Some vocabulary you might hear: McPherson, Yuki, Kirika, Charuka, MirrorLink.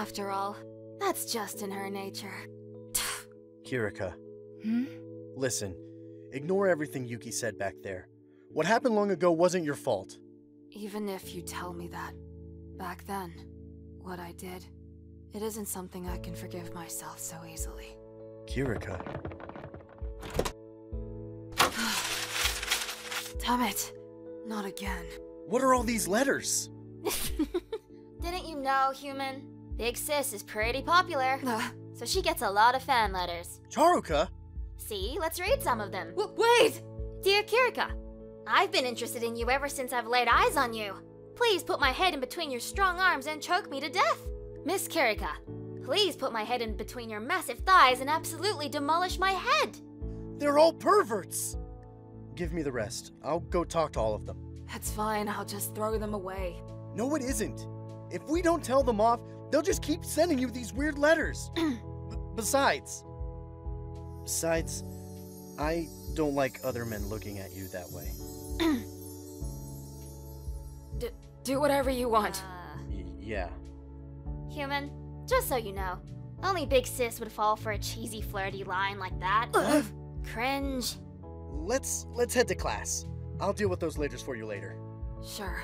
After all, that's just in her nature. Kirika. Hmm? Listen, ignore everything Yuki said back there. What happened long ago wasn't your fault. Even if you tell me that, back then, what I did, it isn't something I can forgive myself so easily. Kirika. Damn it. Not again. What are all these letters? Didn't you know, human? Big Sis is pretty popular, so she gets a lot of fan letters. Charuka? See, let's read some of them. Wait! Dear Kirika, I've been interested in you ever since I've laid eyes on you. Please put my head in between your strong arms and choke me to death. Miss Kirika, please put my head in between your massive thighs and absolutely demolish my head. They're all perverts. Give me the rest. I'll go talk to all of them. That's fine. I'll just throw them away. No, it isn't. If we don't tell them off, they'll just keep sending you these weird letters. Besides, I don't like other men looking at you that way. Do whatever you want. Yeah. Human, just so you know, only Big Sis would fall for a cheesy, flirty line like that. Cringe. Let's head to class. I'll deal with those letters for you later. Sure.